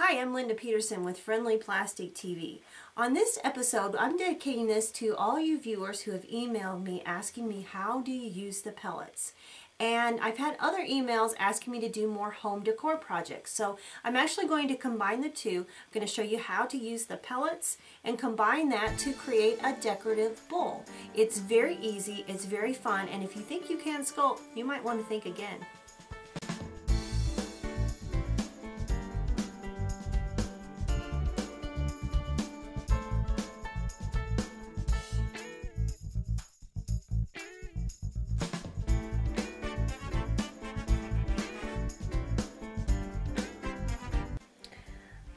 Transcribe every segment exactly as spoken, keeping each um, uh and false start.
Hi, I'm Linda Peterson with Friendly Plastic T V. On this episode, I'm dedicating this to all you viewers who have emailed me asking me how do you use the pellets. And I've had other emails asking me to do more home decor projects. So I'm actually going to combine the two. I'm going to show you how to use the pellets and combine that to create a decorative bowl. It's very easy, it's very fun, and if you think you can sculpt, you might want to think again.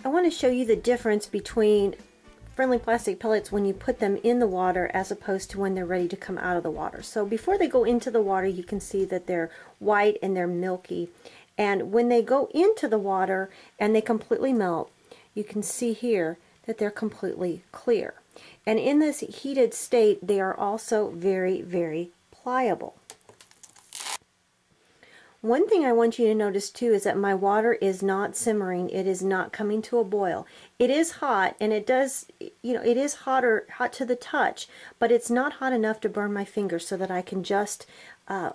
I want to show you the difference between Friendly Plastic pellets when you put them in the water as opposed to when they're ready to come out of the water. So before they go into the water, you can see that they're white and they're milky. And when they go into the water and they completely melt, you can see here that they're completely clear. And in this heated state, they are also very, very pliable. One thing I want you to notice too is that my water is not simmering. It is not coming to a boil. It is hot, and it does, you know, it is hotter, hot to the touch, but it's not hot enough to burn my fingers so that I can just uh,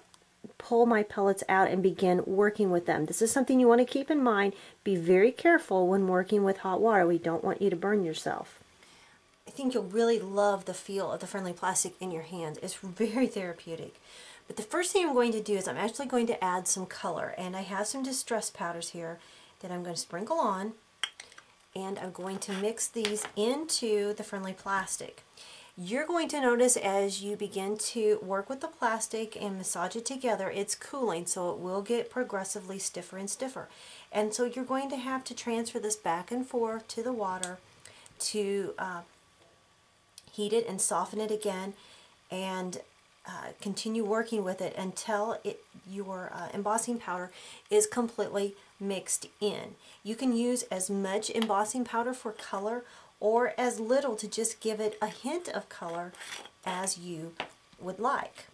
pull my pellets out and begin working with them. This is something you want to keep in mind. Be very careful when working with hot water. We don't want you to burn yourself. I think you'll really love the feel of the Friendly Plastic in your hand. It's very therapeutic. But the first thing I'm going to do is I'm actually going to add some color, and I have some distress powders here that I'm going to sprinkle on, and I'm going to mix these into the Friendly Plastic. You're going to notice as you begin to work with the plastic and massage it together, it's cooling, so it will get progressively stiffer and stiffer. And so you're going to have to transfer this back and forth to the water to uh, heat it and soften it again, and Uh, continue working with it until it, your uh, embossing powder is completely mixed in. You can use as much embossing powder for color or as little to just give it a hint of color as you would like.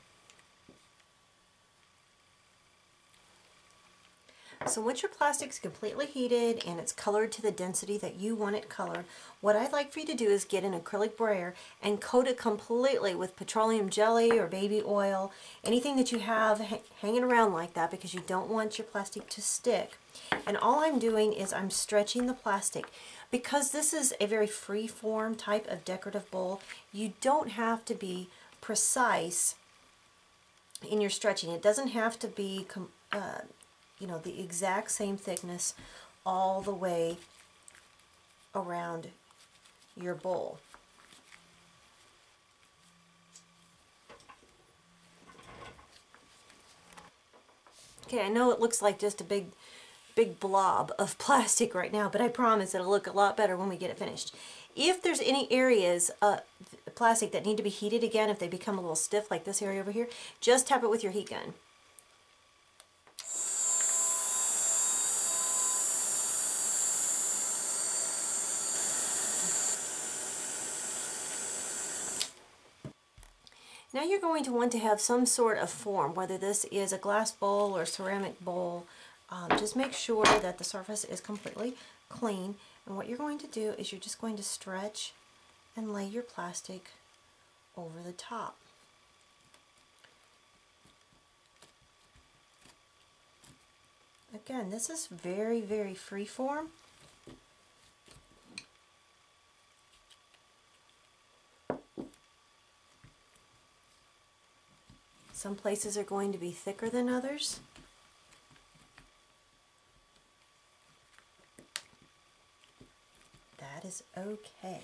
So once your plastic is completely heated and it's colored to the density that you want it colored, what I'd like for you to do is get an acrylic brayer and coat it completely with petroleum jelly or baby oil, anything that you have ha hanging around like that, because you don't want your plastic to stick. And all I'm doing is I'm stretching the plastic. Because this is a very free-form type of decorative bowl, you don't have to be precise in your stretching. It doesn't have to be com uh, you know, the exact same thickness all the way around your bowl. Okay, I know it looks like just a big, big blob of plastic right now, but I promise it'll look a lot better when we get it finished. If there's any areas of uh, plastic that need to be heated again, if they become a little stiff like this area over here, just tap it with your heat gun. Now you're going to want to have some sort of form, whether this is a glass bowl or a ceramic bowl. Um, just make sure that the surface is completely clean. And what you're going to do is you're just going to stretch and lay your plastic over the top. Again, this is very, very freeform. Some places are going to be thicker than others. That is okay.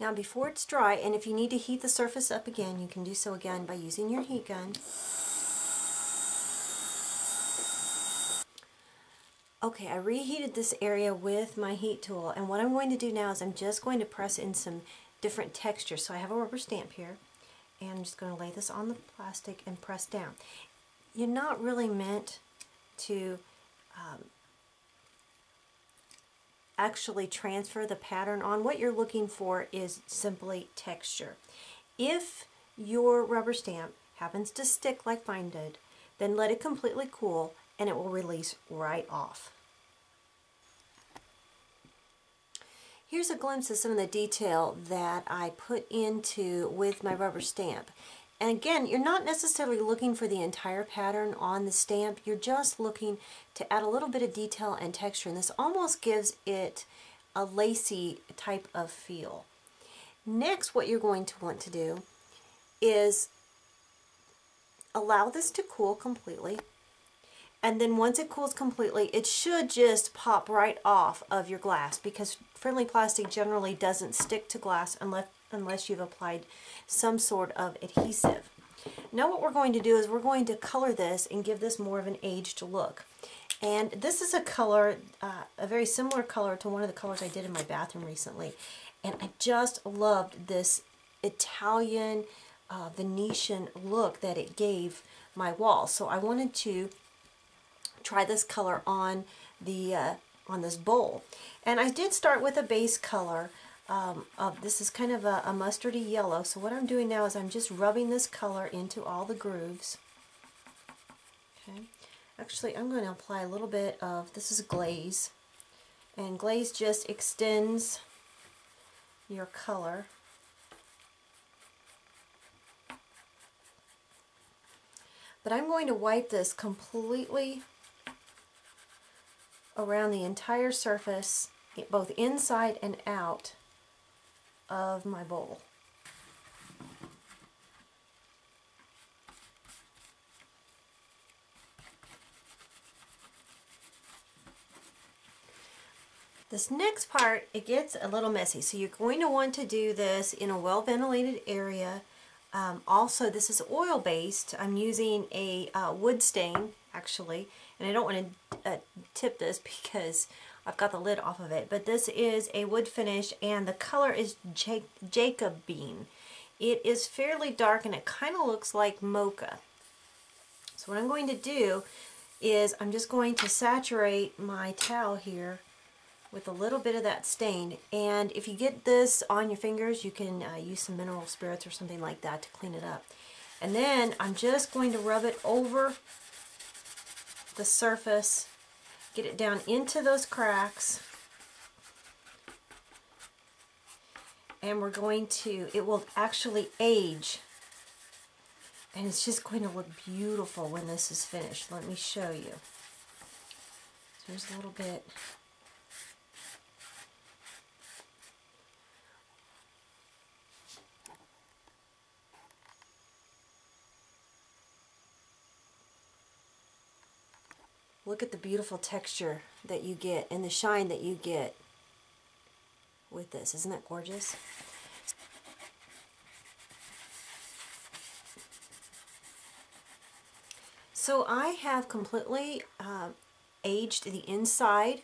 Now before it's dry, and if you need to heat the surface up again, you can do so again by using your heat gun. Okay, I reheated this area with my heat tool, and what I'm going to do now is I'm just going to press in some different textures. So I have a rubber stamp here, and I'm just going to lay this on the plastic and press down. You're not really meant to um, actually transfer the pattern on. What you're looking for is simply texture. If your rubber stamp happens to stick like mine did, then let it completely cool and it will release right off. Here's a glimpse of some of the detail that I put into with my rubber stamp. And again, you're not necessarily looking for the entire pattern on the stamp. You're just looking to add a little bit of detail and texture. And this almost gives it a lacy type of feel. Next, what you're going to want to do is allow this to cool completely. And then once it cools completely, it should just pop right off of your glass, because Friendly Plastic generally doesn't stick to glass unless unless you've applied some sort of adhesive. Now what we're going to do is we're going to color this and give this more of an aged look. And this is a color, uh, a very similar color to one of the colors I did in my bathroom recently. And I just loved this Italian uh, Venetian look that it gave my wall. So I wanted to try this color on, the, uh, on this bowl. And I did start with a base color. Um, uh, this is kind of a, a mustardy yellow, so what I'm doing now is I'm just rubbing this color into all the grooves. Okay. Actually, I'm going to apply a little bit of, this is glaze, and glaze just extends your color. But I'm going to wipe this completely around the entire surface, both inside and out of my bowl. This next part, it gets a little messy, so you're going to want to do this in a well-ventilated area. Um, also, this is oil-based. I'm using a uh, wood stain, actually, and I don't want to uh, tip this because I've got the lid off of it, but this is a wood finish and the color is Jacob Bean. It is fairly dark and it kind of looks like mocha. So what I'm going to do is I'm just going to saturate my towel here with a little bit of that stain, and if you get this on your fingers, you can uh, use some mineral spirits or something like that to clean it up. And then I'm just going to rub it over the surface. Get it down into those cracks, and we're going to, it will actually age, and it's just going to look beautiful when this is finished. Let me show you. There's a little bit. Look at the beautiful texture that you get and the shine that you get with this. Isn't that gorgeous? So I have completely uh, aged the inside,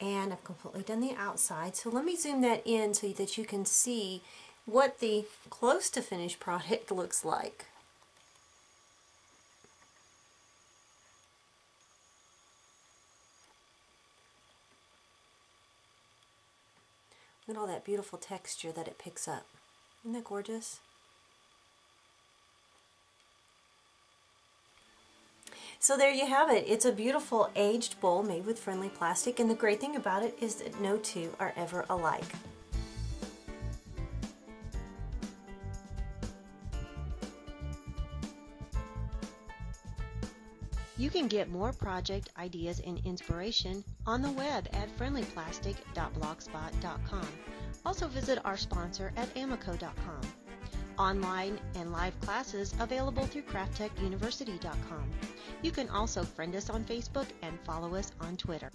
and I've completely done the outside. So let me zoom that in so that you can see what the close to finished product looks like. Look at all that beautiful texture that it picks up. Isn't that gorgeous? So there you have it. It's a beautiful aged bowl made with Friendly Plastic, and the great thing about it is that no two are ever alike. You can get more project ideas and inspiration on the web at Friendly Plastic dot Blogspot dot com. Also visit our sponsor at amaco dot com. Online and live classes available through Craft Tech University dot com. You can also friend us on Facebook and follow us on Twitter.